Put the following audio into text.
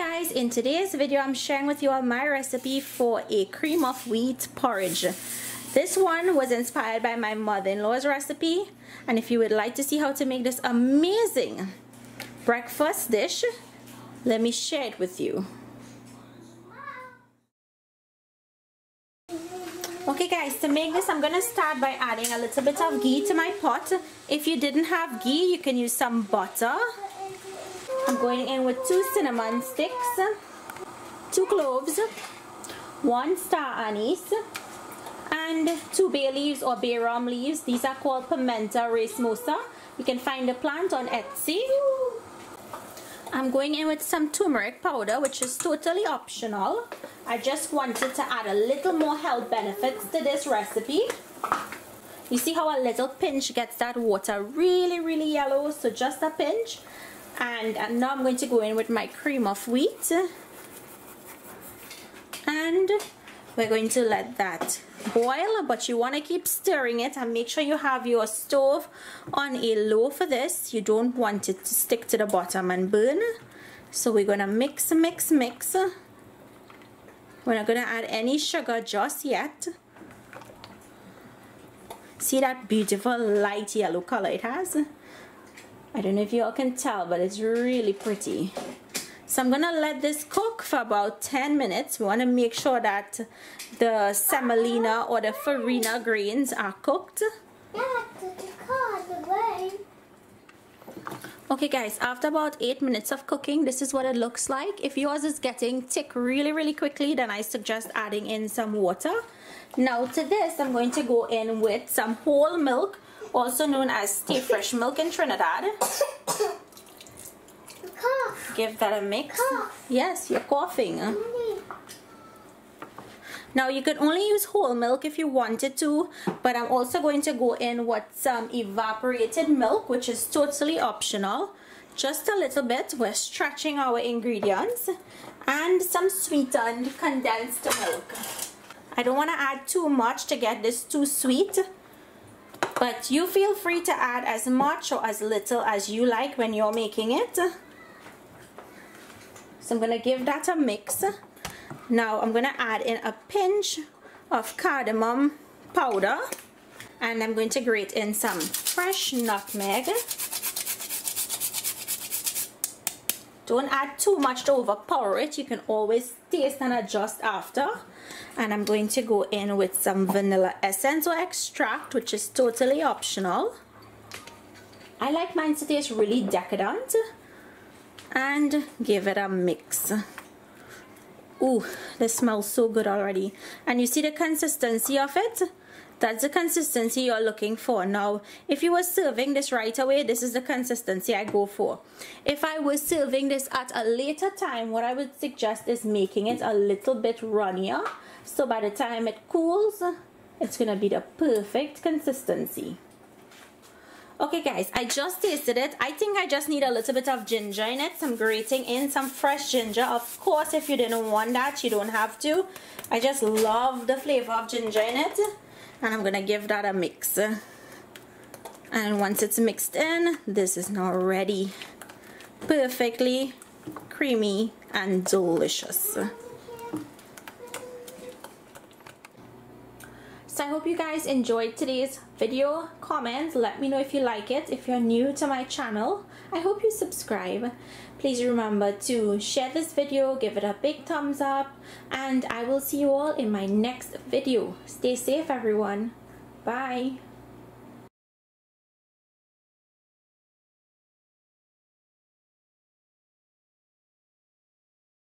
guys, in today's video I'm sharing with you all my recipe for a cream of wheat porridge. This one was inspired by my mother-in-law's recipe, and if you would like to see how to make this amazing breakfast dish, let me share it with you. Okay guys, to make this I'm gonna start by adding a little bit of ghee to my pot. If you didn't have ghee, you can use some butter. I'm going in with 2 cinnamon sticks, 2 cloves, 1 star anise, and 2 bay leaves or bay rum leaves. These are called pimenta racemosa. You can find the plant on Etsy. I'm going in with some turmeric powder, which is totally optional. I just wanted to add a little more health benefits to this recipe. You see how a little pinch gets that water really yellow, so just a pinch. And now I'm going to go in with my cream of wheat, and we're going to let that boil, but you want to keep stirring it and make sure you have your stove on a low for this. You don't want it to stick to the bottom and burn. So we're going to mix. We're not going to add any sugar just yet. See that beautiful light yellow color it has? I don't know if you all can tell, but it's really pretty. So I'm gonna let this cook for about 10 minutes. We wanna make sure that the semolina or the farina grains are cooked. Okay guys, after about 8 minutes of cooking, this is what it looks like. If yours is getting thick really quickly, then I suggest adding in some water. Now to this, I'm going to go in with some whole milk, also known as Stay Fresh Milk in Trinidad. Give that a mix. Cough. Yes, you're coughing. Now you can only use whole milk if you wanted to, but I'm also going to go in with some evaporated milk, which is totally optional. Just a little bit, we're stretching our ingredients, and some sweetened condensed milk. I don't want to add too much to get this too sweet, but you feel free to add as much or as little as you like when you're making it. So I'm going to give that a mix. Now I'm going to add in a pinch of cardamom powder, and I'm going to grate in some fresh nutmeg. Don't add too much to overpower it. You can always taste and adjust after. And I'm going to go in with some vanilla essence or extract, which is totally optional. I like mine to taste really decadent. And give it a mix. Ooh, this smells so good already. And you see the consistency of it? That's the consistency you're looking for. Now, if you were serving this right away, this is the consistency I go for. If I was serving this at a later time, what I would suggest is making it a little bit runnier. So by the time it cools, it's gonna be the perfect consistency. Okay guys, I just tasted it. I think I just need a little bit of ginger in it. So I'm grating in some fresh ginger. Of course, if you didn't want that, you don't have to. I just love the flavor of ginger in it. And I'm gonna give that a mix. And once it's mixed in, this is now ready. Perfectly creamy and delicious. So I hope you guys enjoyed today's video. Comment, let me know if you like it. If you're new to my channel, I hope you subscribe. Please remember to share this video, give it a big thumbs up, and I will see you all in my next video. Stay safe everyone. Bye.